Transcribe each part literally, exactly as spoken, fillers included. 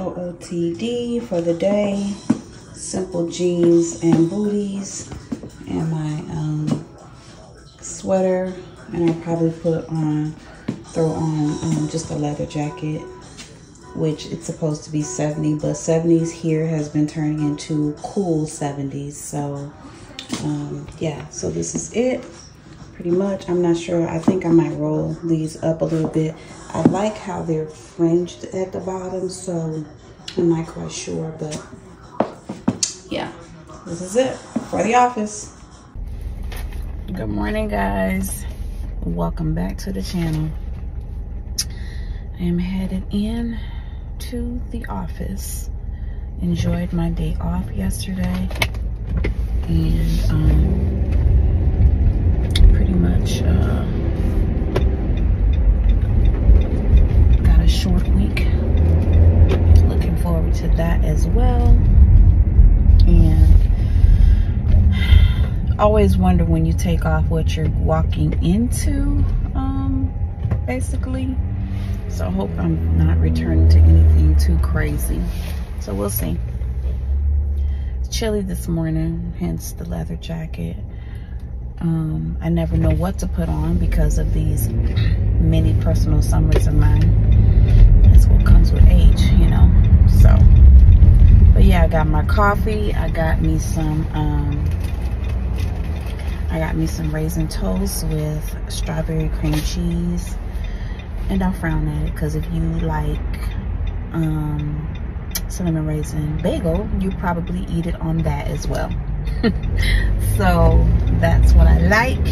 O O T D for the day, simple jeans and booties, and my um, sweater, and I'll probably put on, throw on um, just a leather jacket, which it's supposed to be seventy, but seventies here has been turning into cool seventies. So um, yeah, so this is it pretty much. I'm not sure. I think I might roll these up a little bit. I like how they're fringed at the bottom, so I'm not quite sure, but yeah, this is it for the office. Good morning, guys. Welcome back to the channel. I am headed in to the office. Enjoyed my day off yesterday, and um, pretty much uh, got a short week. Looking forward to that as well. And always wonder when you take off what you're walking into, um, basically. So I hope I'm not returning to anything too crazy. So we'll see. It's chilly this morning, hence the leather jacket. Um, I never know what to put on because of these many personal summers of mine. That's what comes with age, you know. So, but yeah, I got my coffee. I got me some, um, I got me some raisin toast with strawberry cream cheese. And don't frown at it, because if you like um, cinnamon raisin bagel, you probably eat it on that as well. So that's what I like.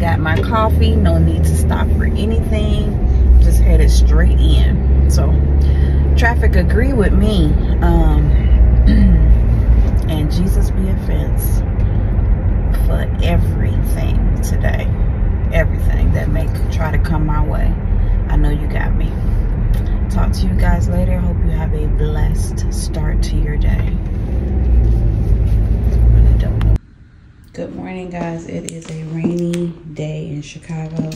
Got my coffee, no need to stop for anything. Just headed straight in. So traffic agree with me. Um, and Jesus be a fence for everything today. Everything that may try to come my way. I know you got me. Talk to you guys later. Hope you have a blessed start to your day. Good morning, guys. It is a rainy day in Chicago.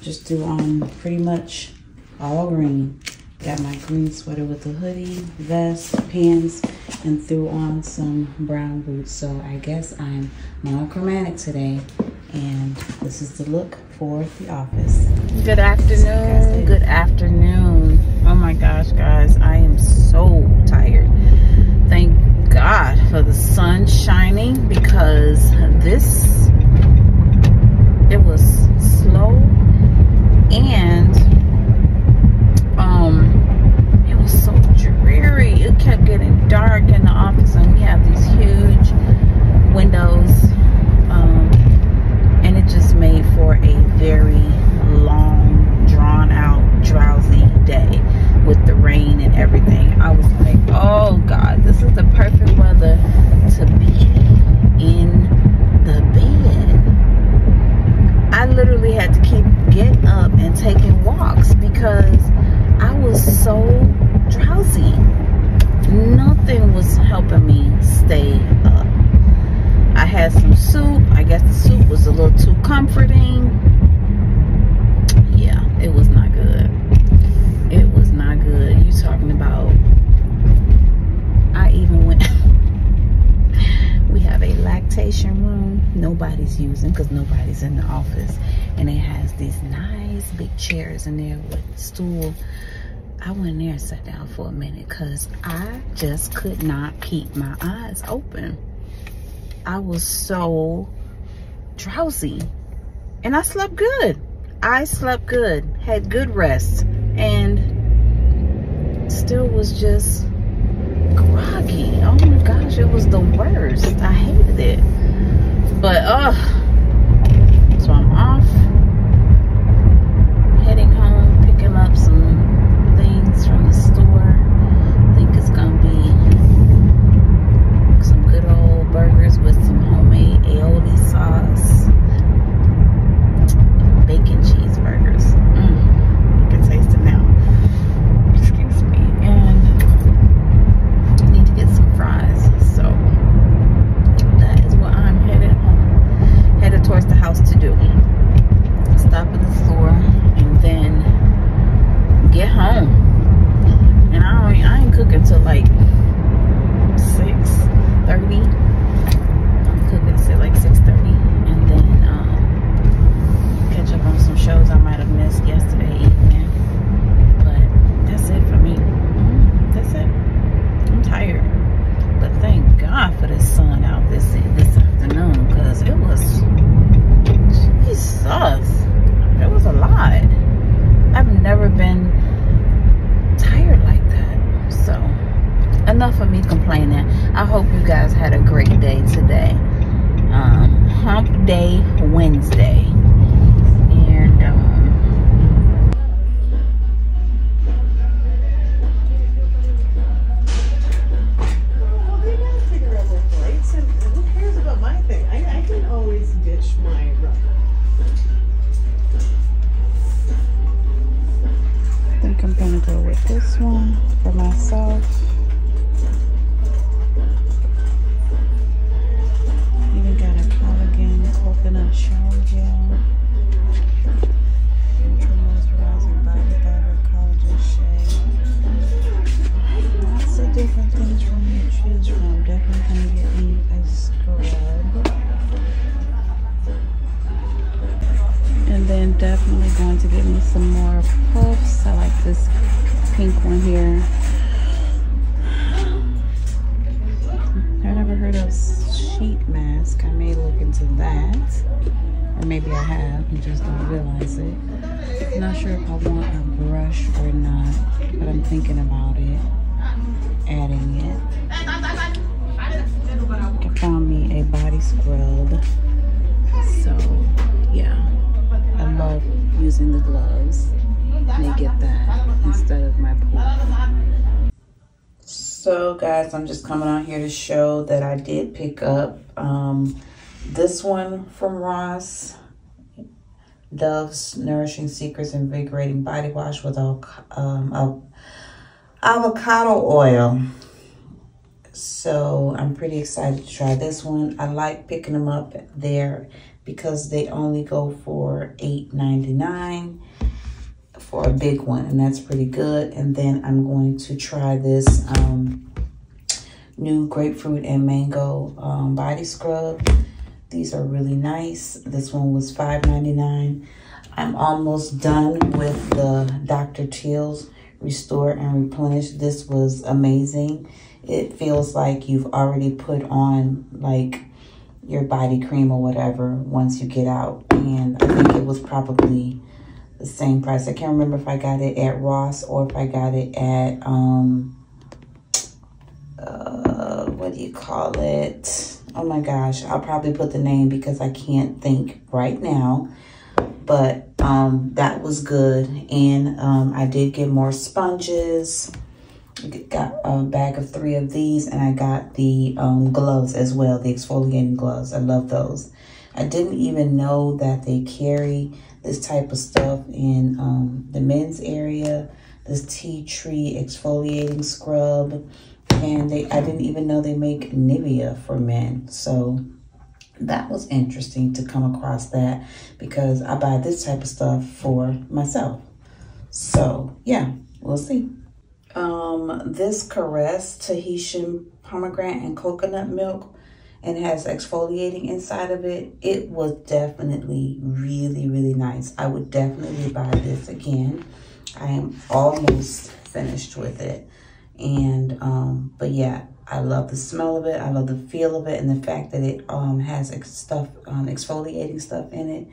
Just threw on pretty much all green. Got my green sweater with a hoodie, vest, pants, and threw on some brown boots. So I guess I'm monochromatic today. And this is the look for the office. Good afternoon. Good afternoon. Oh my gosh, guys, I am so tired. Thank God for the sun shining, because this, it was slow and um it was so dreary. It kept getting dark in the office, and we have these huge windows. And it just made for a very long, drawn out, drowsy day with the rain and everything. I was like, oh God, this is the perfect weather to be in the bed. I literally had to keep getting up and taking walks because I was so drowsy. Nothing was helping me stay up. I had some soup. I guess the soup was a little too comforting. Yeah, it was not good. It was not good. You talking about, I even went, we have a lactation room nobody's using because nobody's in the office. And it has these nice big chairs in there with the stool. I went in there and sat down for a minute because I just could not keep my eyes open. I was so drowsy, and I slept good. I slept good, had good rest, and still was just groggy. Oh my gosh, it was the worst. I hated it. But uh so I'm off, heading home, picking up some things from the store. I think it's gonna be some good old burgers with some homemade aioli sauce, bacon cheeseburgers. Mm, I can taste it now. Excuse me. And I need to get some fries. So that is what I'm headed home. enough of me complaining. I hope you guys had a great day today. Um, hump Day Wednesday. And um, well, they gotta figure out what breaks, and who cares about my thing? I, I can always ditch my rubber. I think I'm gonna go with this one for myself. Even got a collagen, coconut shower gel, ultra moisturizing body butter, collagen shake. Lots of different things for me to choose from. Definitely gonna get me a scrub. And then definitely going to get me some more puffs. I like this pink one here. I never heard of sheet mask. I may look into that. Or maybe I have and just don't realize it. I'm not sure if I want a brush or not, but I'm thinking about it. Adding it. I found me a body scrub. So, yeah. I love using the gloves. They get that instead of my pool. So guys, I'm just coming on here to show that I did pick up um, this one from Ross. Dove's Nourishing Secrets Invigorating Body Wash with um, avocado oil. So I'm pretty excited to try this one. I like picking them up there because they only go for eight ninety-nine for a big one, and that's pretty good. And then I'm going to try this um, new grapefruit and mango um, body scrub. These are really nice. This one was five ninety-nine. I'm almost done with the Doctor Teal's Restore and Replenish. This was amazing. It feels like you've already put on like your body cream or whatever once you get out. And I think it was probably the same price. I can't remember if I got it at Ross or if I got it at, um, uh, what do you call it? Oh my gosh, I'll probably put the name because I can't think right now. But um, that was good. And um, I did get more sponges. Got a bag of three of these, and I got the um, gloves as well, the exfoliating gloves. I love those. I didn't even know that they carry this type of stuff in um, the men's area, this tea tree exfoliating scrub, and they I didn't even know they make Nivea for men. So that was interesting to come across that, because I buy this type of stuff for myself. So yeah, we'll see. Um, this Caress Tahitian pomegranate and coconut milk, and has exfoliating inside of it. It was definitely really, really nice. I would definitely buy this again. I am almost finished with it. And, um, but yeah, I love the smell of it. I love the feel of it. And the fact that it, um, has ex stuff, um, exfoliating stuff in it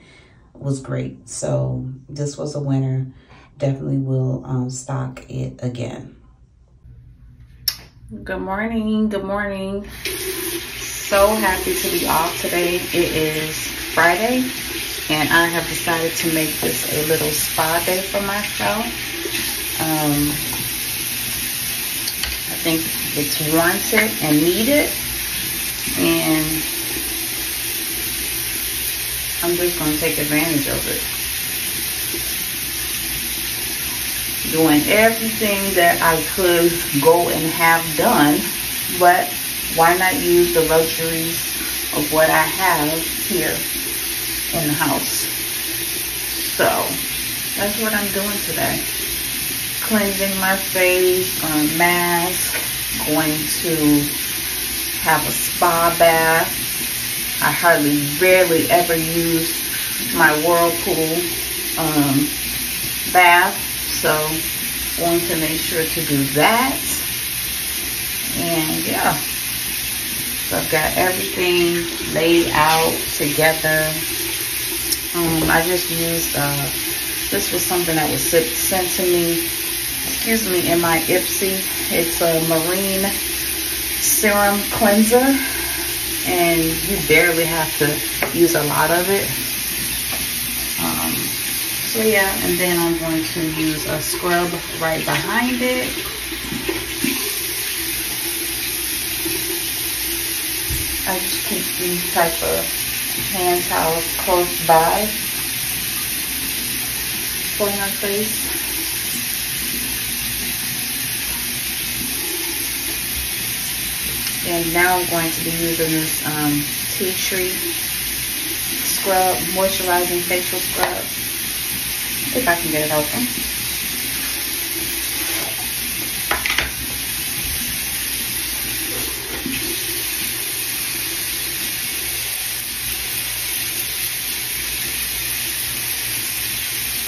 was great. So this was a winner. Definitely will um, stock it again. Good morning, good morning. So happy to be off today. It is Friday, and I have decided to make this a little spa day for myself. Um, I think it's wanted and needed, and I'm just gonna take advantage of it. Doing everything that I could go and have done, but why not use the luxuries of what I have here in the house? So that's what I'm doing today. Cleansing my face, going to mask, going to have a spa bath. I hardly, rarely ever use my Whirlpool um, bath. So, going to make sure to do that. And yeah, so I've got everything laid out together. Um, I just used, uh, this was something that was sent to me, excuse me, in my Ipsy. It's a marine serum cleanser, and you barely have to use a lot of it. Um, so yeah, and then I'm going to use a scrub right behind it. I just keep these type of hand towels close by for my face. And now I'm going to be using this um, tea tree scrub, moisturizing facial scrub, if I can get it open.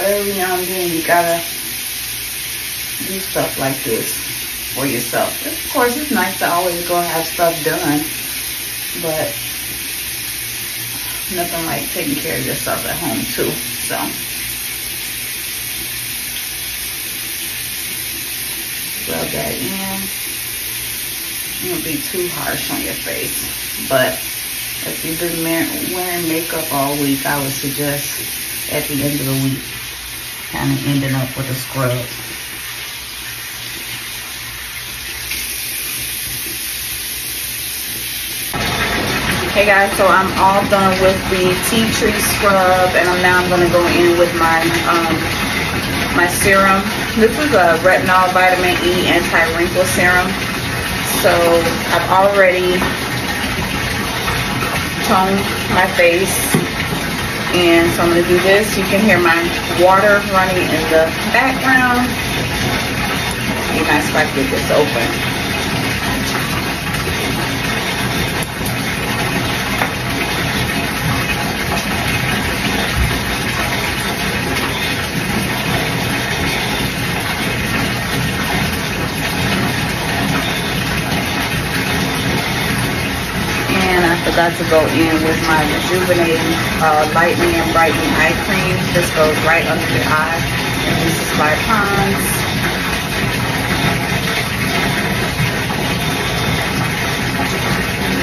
Every now and then you gotta do stuff like this for yourself. Of course, it's nice to always go have stuff done, but nothing like taking care of yourself at home too. So rub that in. It won't be too harsh on your face, but if you've been wearing makeup all week, I would suggest at the end of the week kind of ending up with a scrub. Hey guys, so I'm all done with the tea tree scrub, and I'm now I'm going to go in with my um, my serum. This is a retinol vitamin E anti-wrinkle serum. So I've already toned my face, and so I'm going to do this. You can hear my water running in the background. It'd be nice if I could get this open. Got to go in with my rejuvenating uh, lightening and brightening eye cream. This goes right under the eye, and this is by Pons.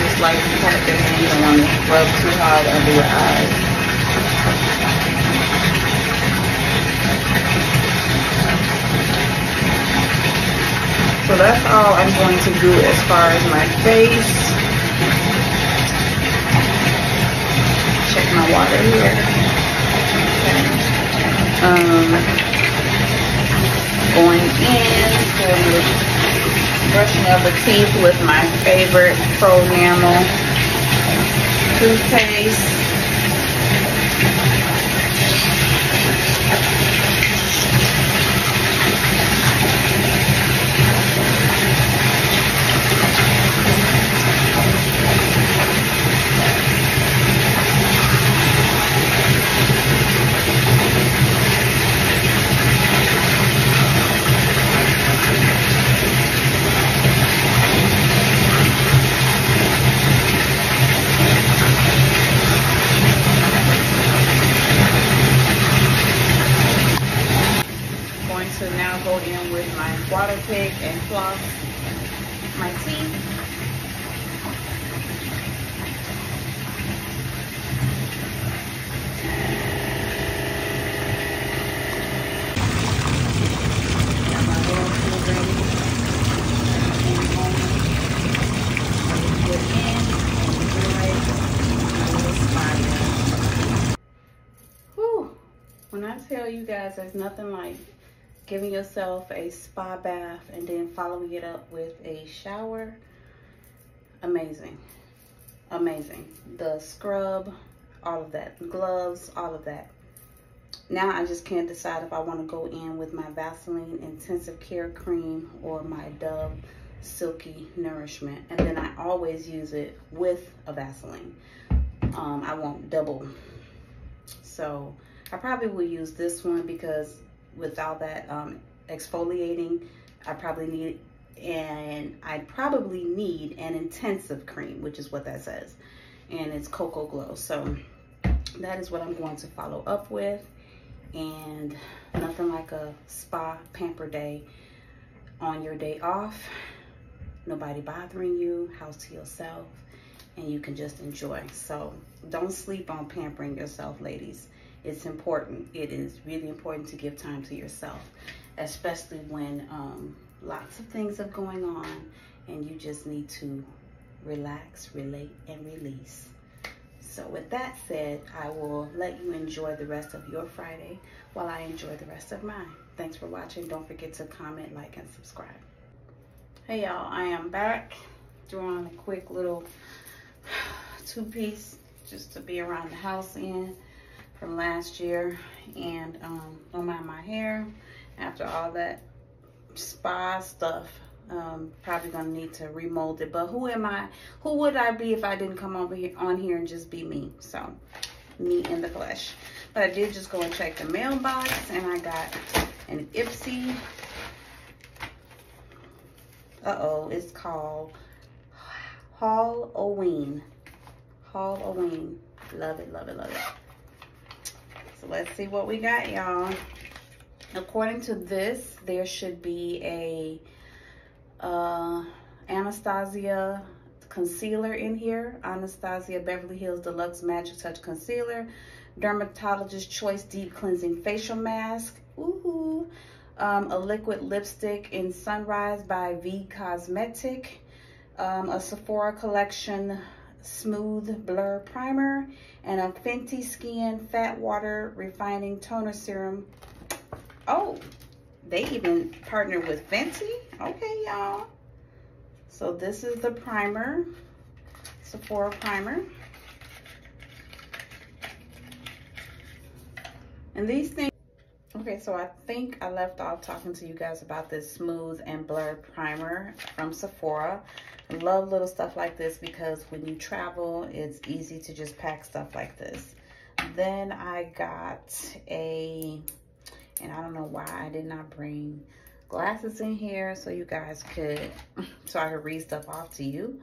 Just like tap it in, you don't want to rub too hard under your eyes. So that's all I'm going to do as far as my face. Check my water here. Um, going in, brushing out the teeth with my favorite Pro-Namel toothpaste. Pick and floss my teeth. Got my Whirlpool ready. Put in, enjoy my little smile. Whew! When I tell you guys, there's nothing like giving yourself a spa bath and then following it up with a shower. Amazing. Amazing. The scrub, all of that. Gloves, all of that. Now I just can't decide if I want to go in with my Vaseline Intensive Care Cream or my Dove Silky Nourishment. And then I always use it with a Vaseline. Um, I won't double. So I probably will use this one because with all that um, exfoliating, I probably need, and I probably need an intensive cream, which is what that says. And it's Cocoa Glow. So that is what I'm going to follow up with. And nothing like a spa pamper day on your day off. nobody bothering you, house to yourself, and you can just enjoy. So don't sleep on pampering yourself, ladies. It's important. It is really important to give time to yourself, especially when um, lots of things are going on and you just need to relax, relate, and release. So with that said, I will let you enjoy the rest of your Friday while I enjoy the rest of mine. Thanks for watching. Don't forget to comment, like, and subscribe. Hey y'all, I am back doing a quick little two-piece just to be around the house in from last year. And um, don't mind my hair. After all that spa stuff, um probably gonna need to remold it. But who am I? Who would I be if I didn't come over here on here and just be me? So me in the flesh. But I did just go and check the mailbox, and I got an Ipsy. Uh-oh, it's called Halloween. Halloween. Love it, love it, love it. So let's see what we got, y'all. According to this, there should be a uh Anastasia concealer in here. Anastasia Beverly Hills Deluxe Magic Touch Concealer, Dermatologist Choice Deep Cleansing Facial Mask, ooh, um, a liquid lipstick in Sunrise by V Cosmetic, um, a Sephora Collection Smooth Blur Primer, and a Fenty Skin Fat Water Refining Toner Serum. Oh, they even partnered with Fenty. Okay, y'all. So this is the primer, Sephora primer. And these things, okay, so I think I left off talking to you guys about this smooth and blur primer from Sephora. I love little stuff like this because when you travel, it's easy to just pack stuff like this. Then I got a, and I don't know why I did not bring glasses in here so you guys could, so I could read stuff off to you.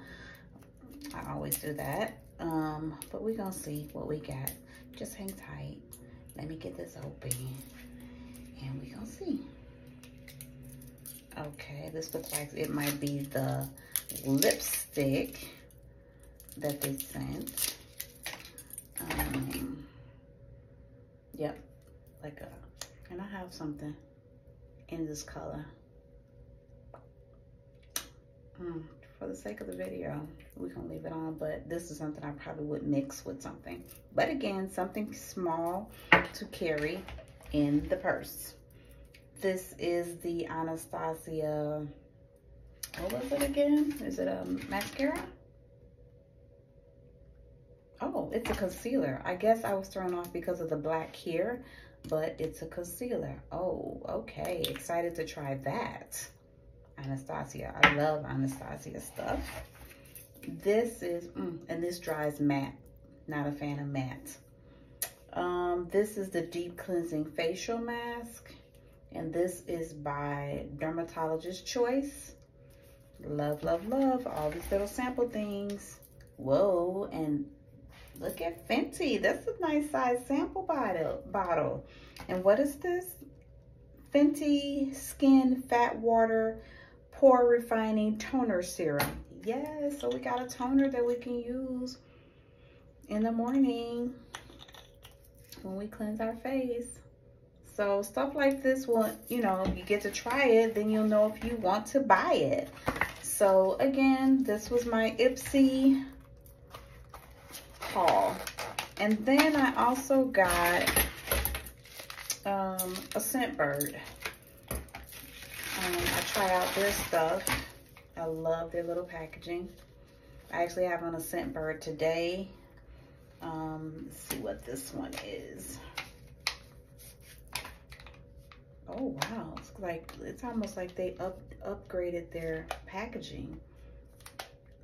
I always do that. Um, but we're gonna see what we got. Just hang tight. Let me get this open and we're gonna see. Okay, this looks like it might be the lipstick that they sent. Um, yep, like a, and I have something in this color. Mm, for the sake of the video, we can leave it on, but this is something I probably would mix with something. But again, something small to carry in the purse. This is the Anastasia, what was it again? Is it a mascara? Oh, it's a concealer. I guess I was thrown off because of the black here, but it's a concealer. Oh, okay. Excited to try that. Anastasia. I love Anastasia stuff. This is, mm, and this dries matte. Not a fan of matte. Um, this is the Deep Cleansing Facial Mask. And this is by Dermatologist Choice. Love, love, love. All these little sample things. Whoa, and look at Fenty. That's a nice size sample bottle. Bottle. And what is this? Fenty Skin Fat Water Pore Refining Toner Serum. Yes, so we got a toner that we can use in the morning when we cleanse our face. So stuff like this will, you know, you get to try it, then you'll know if you want to buy it. So again, this was my Ipsy haul. And then I also got um, a Scentbird. Um, I try out their stuff. I love their little packaging. I actually have on a Scentbird today. Um, let's see what this one is. Oh wow! It's like it's almost like they up upgraded their packaging.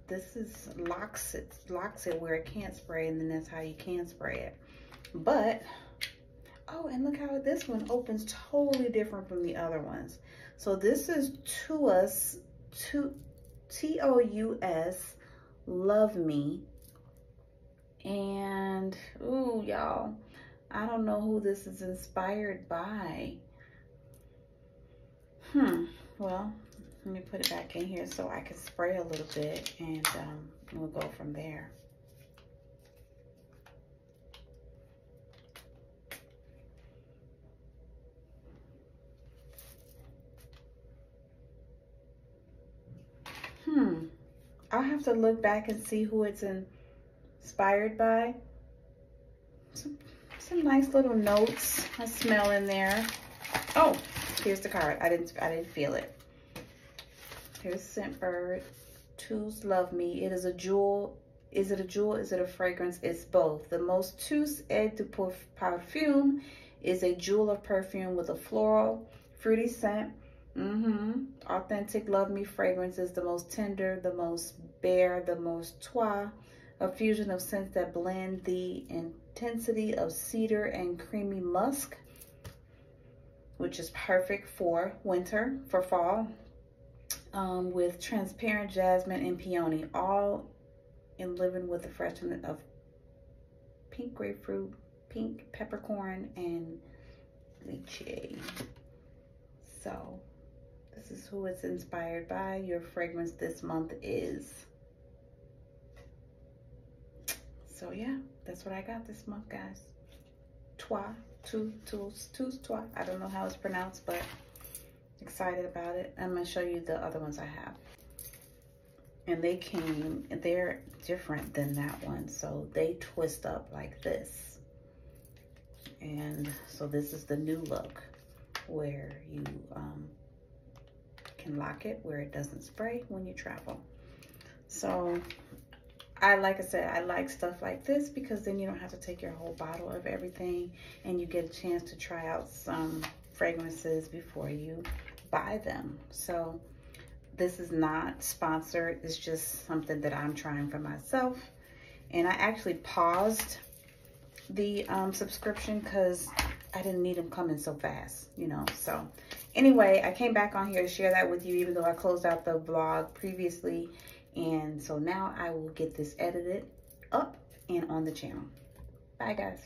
This is locks it, locks it where it can't spray, and then that's how you can spray it. But, oh, and look how this one opens totally different from the other ones. So this is Tous, T O U S, Love Me. And, ooh, y'all, I don't know who this is inspired by. Hmm, well, Let me put it back in here so I can spray a little bit, and um, we'll go from there. Hmm. I'll have to look back and see who it's inspired by. Some, some nice little notes I smell in there. Oh, here's the card. I didn't, I didn't feel it. Here's Scentbird. Tous Love Me. It is a jewel. Is it a jewel? Is it a fragrance? It's both. The most Tous et de parfum is a jewel of perfume with a floral, fruity scent. Mm-hmm. Authentic Love Me fragrance is the most tender, the most bare, the most toi. A fusion of scents that blend the intensity of cedar and creamy musk, which is perfect for winter, for fall. Um, with transparent jasmine and peony, all in living with the freshness of pink grapefruit, pink peppercorn, and lychee. So this is who it's inspired by. Your fragrance this month is. So yeah, that's what I got this month, guys. Trois, two, tous, tous, trois. I don't know how it's pronounced, but excited about it. I'm gonna show you the other ones I have, and they came, they're different than that one, so they twist up like this. And so this is the new look where you um, can lock it where it doesn't spray when you travel. So I, like I said, I like stuff like this because then you don't have to take your whole bottle of everything, and you get a chance to try out some fragrances before you buy them. So this is not sponsored. It's just something that I'm trying for myself. And I actually paused the um, subscription because I didn't need them coming so fast, you know. So anyway, I came back on here to share that with you, even though I closed out the vlog previously. And so now I will get this edited up and on the channel. Bye, guys.